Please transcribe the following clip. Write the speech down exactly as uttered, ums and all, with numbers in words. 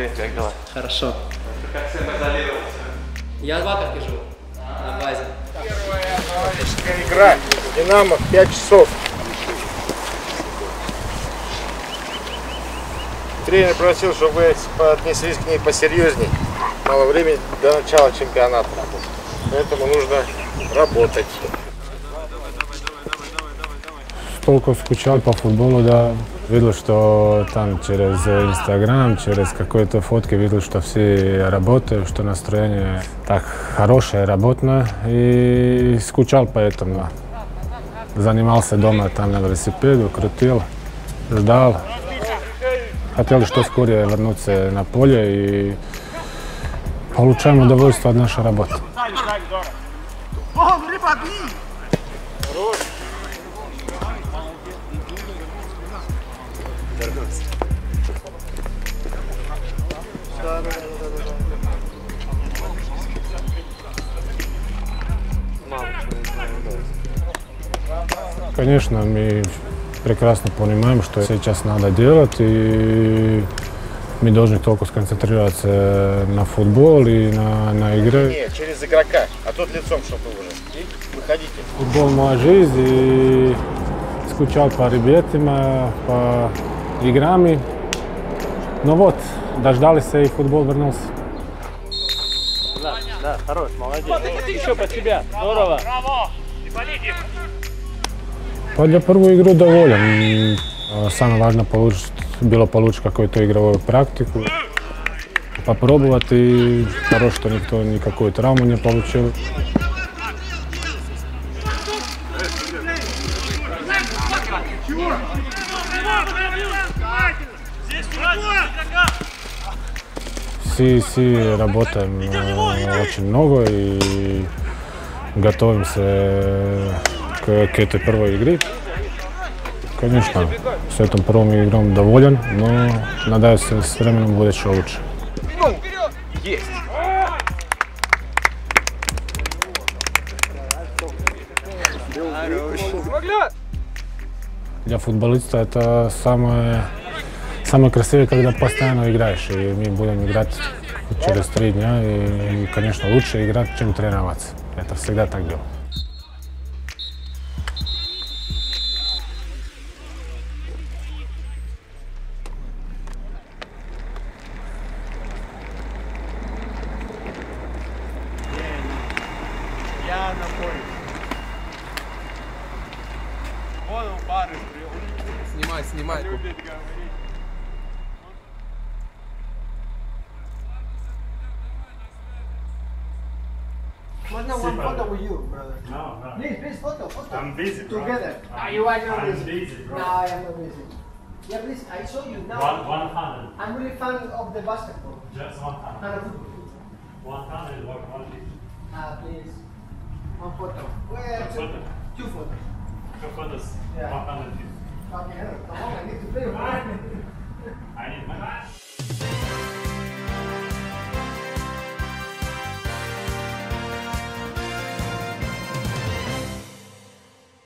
Привет, как дела? Хорошо. Ты как всем изолировался? Я в ваках пишу, на базе. Первая товарищеская игра. Динамо в пять часов. Тренер просил, чтобы вы отнеслись к ней посерьезней. Мало времени до начала чемпионата. Поэтому нужно работать. Только скучал по футболу, да. Видел, что там через Инстаграм, через какие-то фотки, видел, что все работают, что настроение так хорошее, работное. И скучал поэтому. Занимался дома там на велосипеде, крутил, ждал. Хотел, что скорее вернуться на поле и получаем удовольствие от нашей работы. Конечно, мы прекрасно понимаем, что сейчас надо делать, и мы должны только сконцентрироваться на футбол и на, на игре. Нет, через игрока, а тот лицом, чтобы уже. Выходите. Футбол моя жизнь, и скучал по ребятам, по играм. Ну вот, дождались, и футбол вернулся. Да, да, хорош, молодец. Еще под себя, здорово. Браво, для первой игры доволен. Самое важное было получить какую-то игровую практику, попробовать, и хорошо, что никто никакую травму не получил. Все, все работаем очень много и готовимся к, к этой первой игре. Конечно, с этим первым игром доволен, но надеюсь, с временем будет еще лучше. Есть. Для футболиста это самое, самое красивое, когда постоянно играешь. И мы будем играть через три дня. И, конечно, лучше играть, чем тренироваться. Это всегда так было. Я на поле. Вон у бары. Снимай, снимай. Можно one photo with you, brother? No, no. Please, please, photo, photo. I'm busy, bro. Together. Are you are not busy? I'm busy, bro. No, I am not busy. Yeah, please, I show you now. One, one hundred. I'm really fan of the basketball. Just one hundred. One hundred, one hundred. Ah, please. One photo. Where? Two, two photos. Two photos. Yeah. one hundred. Okay, come on, I need to play.